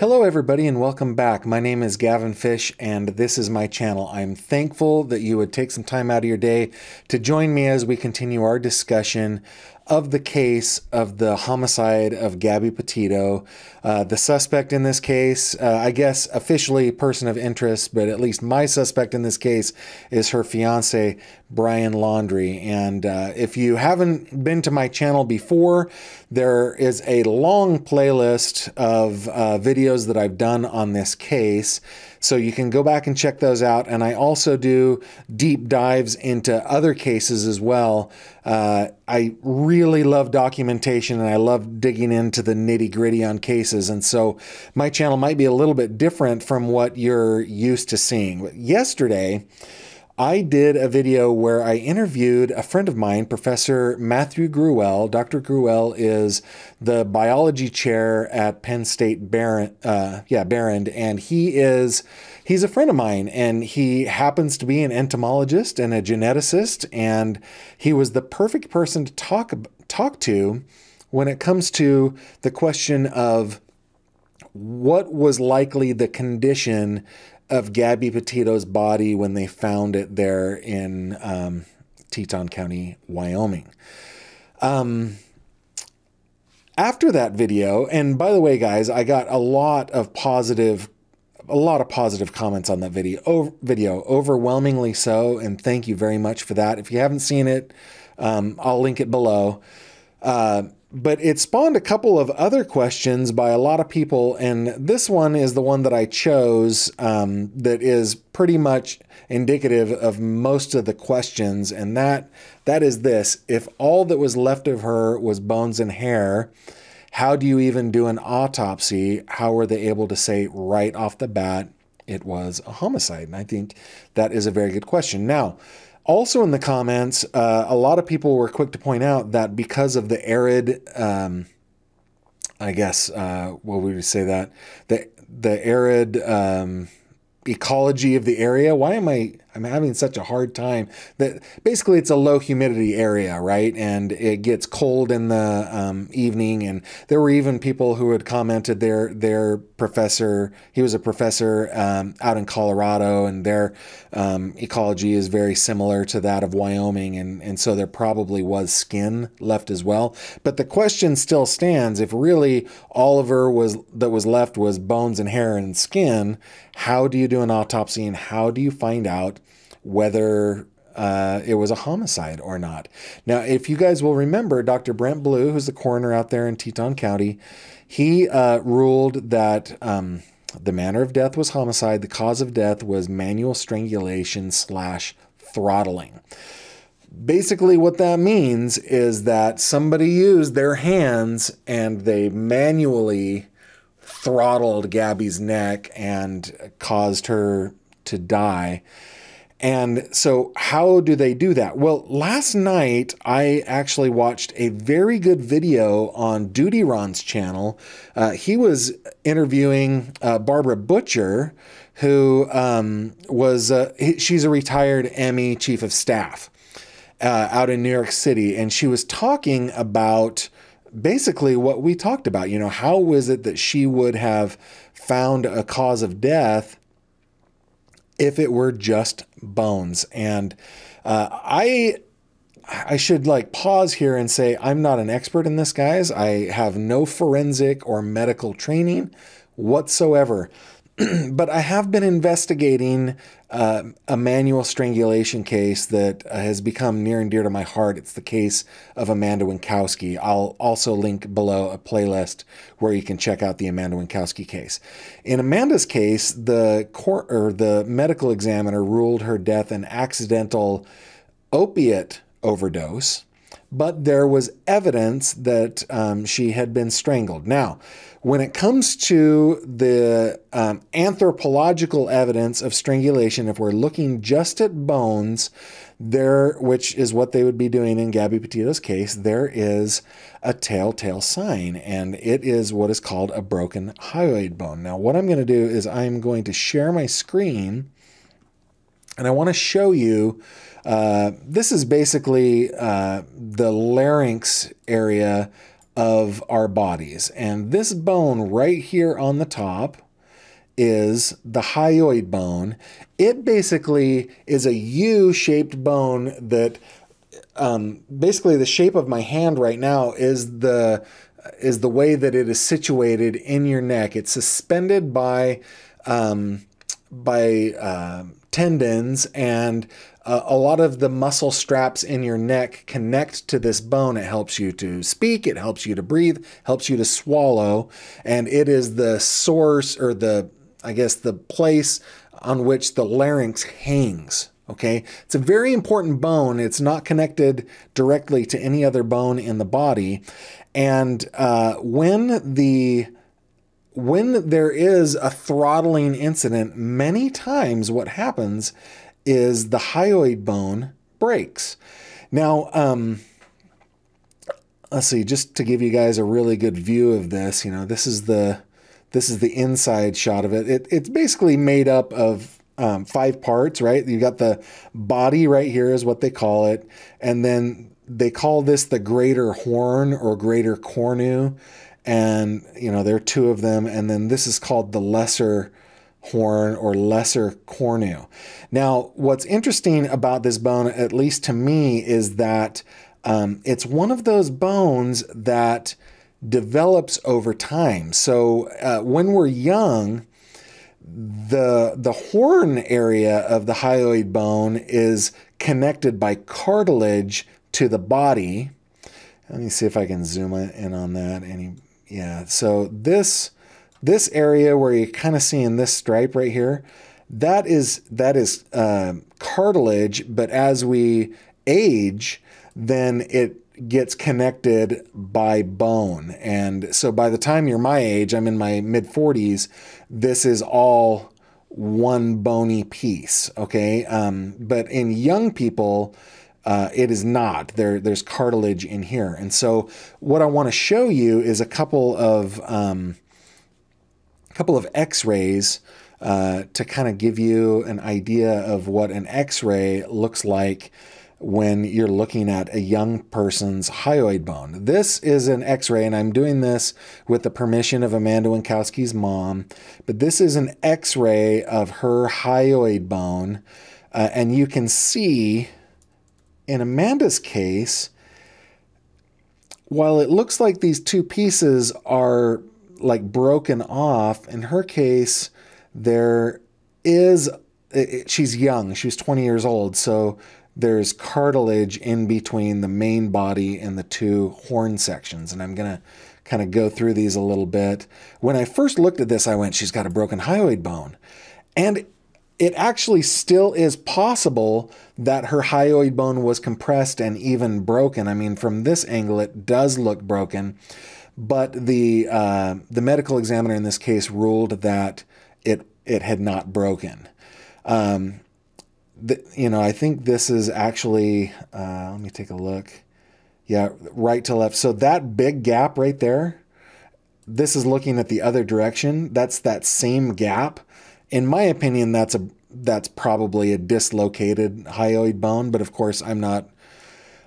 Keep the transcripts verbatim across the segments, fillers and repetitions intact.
Hello everybody and welcome back. My name is Gavin Fish and this is my channel. I'm thankful that you would take some time out of your day to join me as we continue our discussion of the case of the homicide of Gabby Petito. Uh, the suspect in this case, uh, I guess officially person of interest, but at least my suspect in this case is her fiance, Brian Laundrie. And uh, if you haven't been to my channel before, there is a long playlist of uh, videos that I've done on this case. So you can go back and check those out. And I also do deep dives into other cases as well. Uh, I really love documentation and I love digging into the nitty gritty on cases. And so my channel might be a little bit different from what you're used to seeing. But yesterday, I did a video where I interviewed a friend of mine, Professor Matthew Gruwell. Doctor Gruwell is the biology chair at Penn State Berren, uh, yeah, Berren, and he is he's a friend of mine, and he happens to be an entomologist and a geneticist, and he was the perfect person to talk talk to when it comes to the question of what was likely the condition of Gabby Petito's body when they found it there in um, Teton County, Wyoming. Um, after that video, and by the way, guys, I got a lot of positive, a lot of positive comments on that video, over, video overwhelmingly so, and thank you very much for that. If you haven't seen it, um, I'll link it below. Uh, But it spawned a couple of other questions by a lot of people, and this one is the one that I chose um, that is pretty much indicative of most of the questions, and that that is this. If all that was left of her was bones and hair, how do you even do an autopsy? How were they able to say right off the bat it was a homicide? And I think that is a very good question. Now, also in the comments, uh, a lot of people were quick to point out that because of the arid, um, I guess, uh, what would we say that? The, the arid um, ecology of the area. Why am I I'm having such a hard time? That basically it's a low humidity area, right? And it gets cold in the um, evening. And there were even people who had commented their their professor, he was a professor um, out in Colorado, and their um, ecology is very similar to that of Wyoming. And, and so there probably was skin left as well. But the question still stands, if really Oliver was that was left was bones and hair and skin, how do you do an autopsy and how do you find out whether uh, it was a homicide or not? Now, if you guys will remember, Doctor Brent Blue, who's the coroner out there in Teton County, he uh, ruled that um, the manner of death was homicide. The cause of death was manual strangulation slash throttling. Basically, what that means is that somebody used their hands and they manually throttled Gabby's neck and caused her to die. And so how do they do that? Well, last night I actually watched a very good video on Duty Ron's channel. Uh, he was interviewing uh, Barbara Butcher, who um, was, uh, she's a retired Emmy chief of staff uh, out in New York City. And she was talking about basically what we talked about, you know, how was it that she would have found a cause of death if it were just bones. And uh, I I should like pause here and say I'm not an expert in this, guys. I have no forensic or medical training whatsoever. But I have been investigating uh, a manual strangulation case that uh, has become near and dear to my heart. It's the case of Amanda Wienckowski. I'll also link below a playlist where you can check out the Amanda Wienckowski case. In Amanda's case, the court or the medical examiner ruled her death an accidental opiate overdose, but there was evidence that um, she had been strangled. Now, when it comes to the um, anthropological evidence of strangulation, if we're looking just at bones, there, which is what they would be doing in Gabby Petito's case, there is a telltale sign, and it is what is called a broken hyoid bone. Now, what I'm going to do is I'm going to share my screen, and I want to show you Uh, this is basically uh, the larynx area of our bodies. And this bone right here on the top is the hyoid bone. It basically is a U-shaped bone that um, basically the shape of my hand right now is the is the way that it is situated in your neck. It's suspended by um, by uh, tendons, and uh, a lot of the muscle straps in your neck connect to this bone. It helps you to speak, it helps you to breathe, helps you to swallow, and it is the source, or the, I guess, the place on which the larynx hangs. Okay, it's a very important bone. It's not connected directly to any other bone in the body. And uh, when the when there is a throttling incident, many times what happens is the hyoid bone breaks. Now, um, let's see, just to give you guys a really good view of this, you know, this is the this is the inside shot of it. It it's basically made up of Um, five parts, right? You've got the body right here is what they call it. And then they call this the greater horn or greater cornu. And, you know, there are two of them. And then this is called the lesser horn or lesser cornu. Now, what's interesting about this bone, at least to me, is that um, it's one of those bones that develops over time. So uh, when we're young, The, the horn area of the hyoid bone is connected by cartilage to the body. Let me see if I can zoom in on that. Any, yeah, so this, this area where you're kind of seeing this stripe right here, that is, that is uh, cartilage, but as we age, then it gets connected by bone. And so by the time you're my age, I'm in my mid forties, this is all one bony piece, okay? Um, but in young people, uh, it is not. There, there's cartilage in here. And so what I want to show you is a couple of, um, a couple of x-rays uh, to kind of give you an idea of what an x-ray looks like when you're looking at a young person's hyoid bone. This is an x-ray, and I'm doing this with the permission of Amanda Wienckowski's mom, but this is an x-ray of her hyoid bone. Uh, and you can see in Amanda's case, while it looks like these two pieces are like broken off, in her case, there is, it, it, she's young, she's twenty years old. So there's cartilage in between the main body and the two horn sections. And I'm going to kind of go through these a little bit. When I first looked at this, I went, she's got a broken hyoid bone. And it actually still is possible that her hyoid bone was compressed and even broken. I mean, from this angle, it does look broken. But the, uh, the medical examiner in this case ruled that it, it had not broken. Um, You know, I think this is actually, uh, let me take a look. Yeah, right to left. So that big gap right there, this is looking at the other direction. That's that same gap. In my opinion, that's a that's probably a dislocated hyoid bone. But of course, I'm not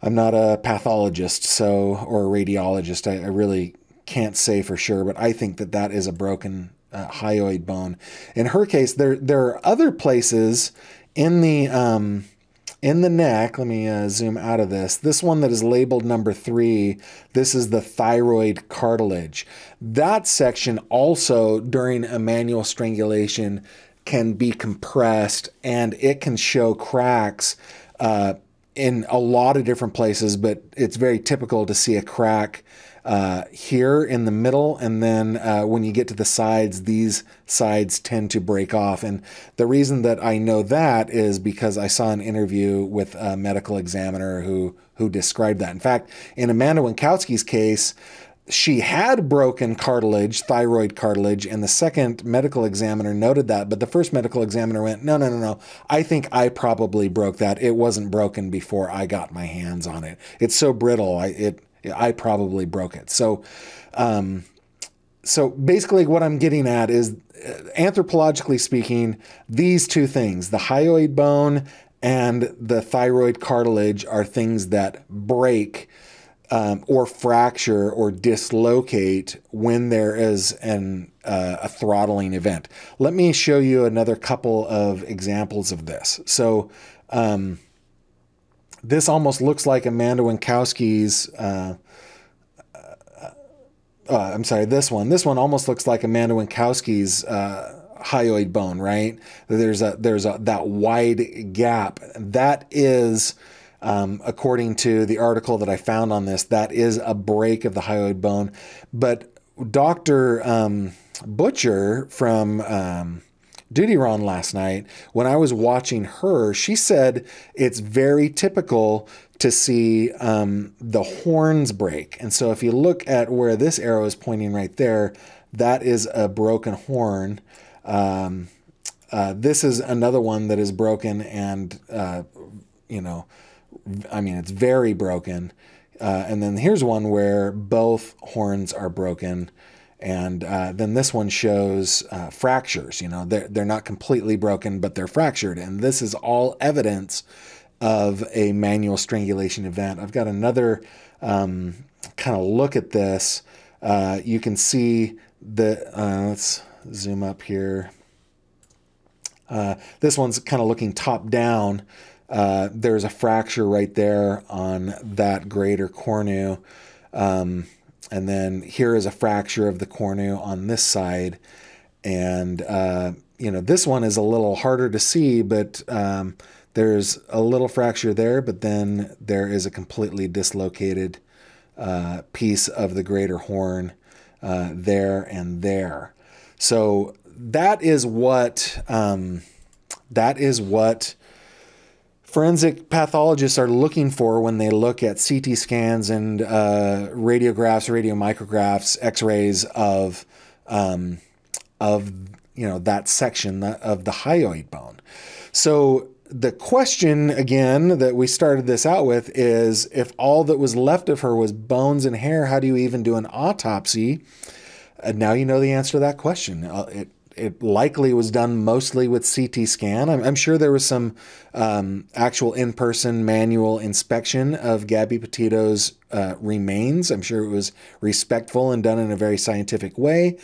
I'm not a pathologist, so, or a radiologist. I, I really can't say for sure, but I think that that is a broken uh, hyoid bone. In her case, there there are other places in the, um, in the neck. Let me uh, zoom out of this. This one that is labeled number three, this is the thyroid cartilage. That section also, during a manual strangulation, can be compressed, and it can show cracks uh, in a lot of different places, but it's very typical to see a crack uh, here in the middle. And then uh, when you get to the sides, these sides tend to break off. And the reason that I know that is because I saw an interview with a medical examiner who, who described that. In fact, in Amanda Wienckowski's case, she had broken cartilage, thyroid cartilage, and the second medical examiner noted that, but the first medical examiner went, no, no, no, no, I think I probably broke that. It wasn't broken before I got my hands on it. It's so brittle, I, it, I probably broke it. So, um, so basically what I'm getting at is, anthropologically speaking, these two things, the hyoid bone and the thyroid cartilage, are things that break um, or fracture or dislocate when there is an, uh, a throttling event. Let me show you another couple of examples of this. So um, this almost looks like Amanda Wienckowski's, uh, Uh, I'm sorry, this one. This one almost looks like Amanda Wienckowski's uh, hyoid bone, right? There's a there's a that wide gap. That is, um, according to the article that I found on this, that is a break of the hyoid bone. But Doctor Um, Butcher from um, Dutyron last night, when I was watching her, she said it's very typical to see um, the horns break. And so if you look at where this arrow is pointing right there, that is a broken horn. Um, uh, this is another one that is broken and, uh, you know, I mean, it's very broken. Uh, and then here's one where both horns are broken. And uh, then this one shows uh, fractures. You know, they're, they're not completely broken, but they're fractured. And this is all evidence of a manual strangulation event. I've got another um, kind of look at this. Uh, you can see the, uh, let's zoom up here. Uh, this one's kind of looking top down. Uh, there's a fracture right there on that greater cornu. Um, and then here is a fracture of the cornu on this side. And, uh, you know, this one is a little harder to see, but um, there's a little fracture there, but then there is a completely dislocated uh, piece of the greater horn uh, there and there. So that is what um, that is what forensic pathologists are looking for when they look at C T scans and uh, radiographs, radiomicrographs, X-rays of um, of you know that section of the hyoid bone. So the question, again, that we started this out with is, if all that was left of her was bones and hair, how do you even do an autopsy? Uh, now you know the answer to that question. Uh, it, it likely was done mostly with C T scan. I'm, I'm sure there was some um, actual in-person manual inspection of Gabby Petito's uh, remains. I'm sure it was respectful and done in a very scientific way.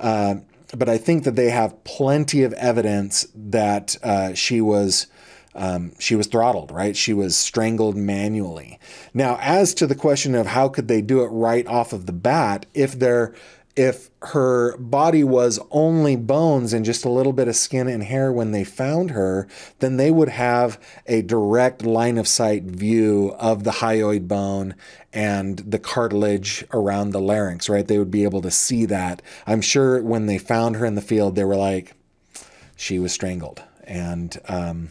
Uh, but I think that they have plenty of evidence that uh, she was Um, she was throttled, right? She was strangled manually. Now, as to the question of how could they do it right off of the bat, if there, if her body was only bones and just a little bit of skin and hair when they found her, then they would have a direct line of sight view of the hyoid bone and the cartilage around the larynx, right? They would be able to see that. I'm sure when they found her in the field, they were like, she was strangled. And, um,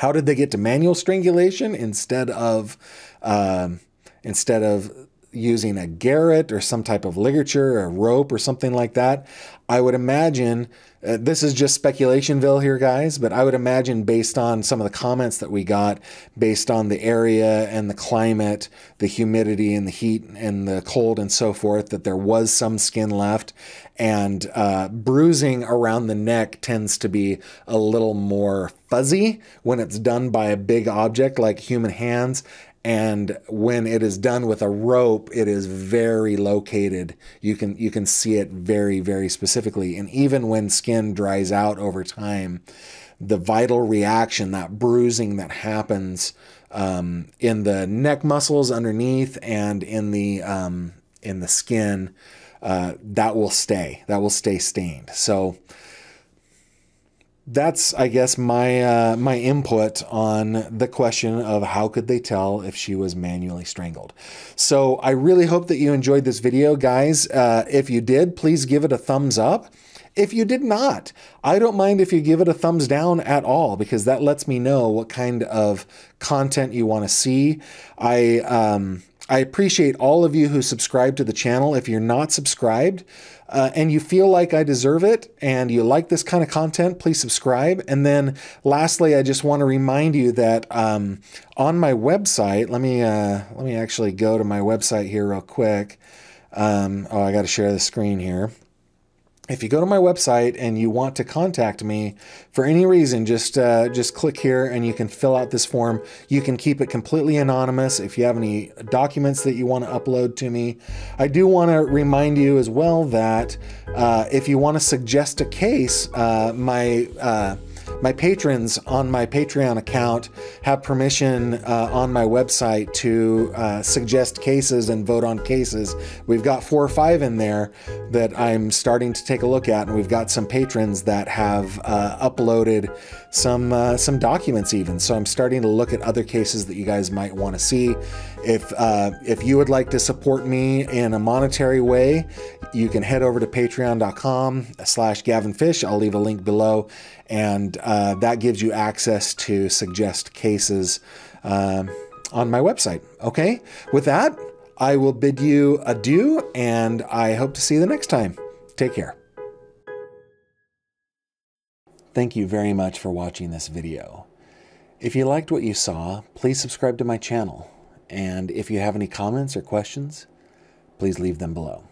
how did they get to manual strangulation instead of um, instead of using a garrote or some type of ligature or a rope or something like that? I would imagine, uh, this is just speculationville here, guys, but I would imagine, based on some of the comments that we got, based on the area and the climate, the humidity and the heat and the cold and so forth, that there was some skin left. And uh, bruising around the neck tends to be a little more fuzzy when it's done by a big object like human hands. And when it is done with a rope, it is very located. You can, you can see it very, very specifically. And even when skin dries out over time, the vital reaction, that bruising that happens um, in the neck muscles underneath and in the, um, in the skin, Uh, that will stay, that will stay stained. So that's, I guess, my, uh, my input on the question of how could they tell if she was manually strangled. So I really hope that you enjoyed this video, guys. Uh, if you did, please give it a thumbs up. If you did not, I don't mind if you give it a thumbs down at all, because that lets me know what kind of content you want to see. I, um, I appreciate all of you who subscribe to the channel. If you're not subscribed uh, and you feel like I deserve it and you like this kind of content, please subscribe. And then lastly, I just want to remind you that um, on my website, let me, uh, let me actually go to my website here real quick. Um, oh, I got to share the screen here. if you go to my website and you want to contact me for any reason, just uh, just click here and you can fill out this form. You can keep it completely anonymous if you have any documents that you want to upload to me. I do want to remind you as well that uh, if you want to suggest a case, uh, my uh, my patrons on my Patreon account have permission uh, on my website to uh, suggest cases and vote on cases. We've got four or five in there that I'm starting to take a look at, and we've got some patrons that have uh, uploaded some uh, some documents even. So I'm starting to look at other cases that you guys might want to see. If uh, if you would like to support me in a monetary way, you can head over to patreon dot com slash Gavin Fish. I'll leave a link below, and uh, that gives you access to suggest cases uh, on my website. Okay, with that, I will bid you adieu, and I hope to see you the next time. Take care. Thank you very much for watching this video. If you liked what you saw, please subscribe to my channel. And if you have any comments or questions, please leave them below.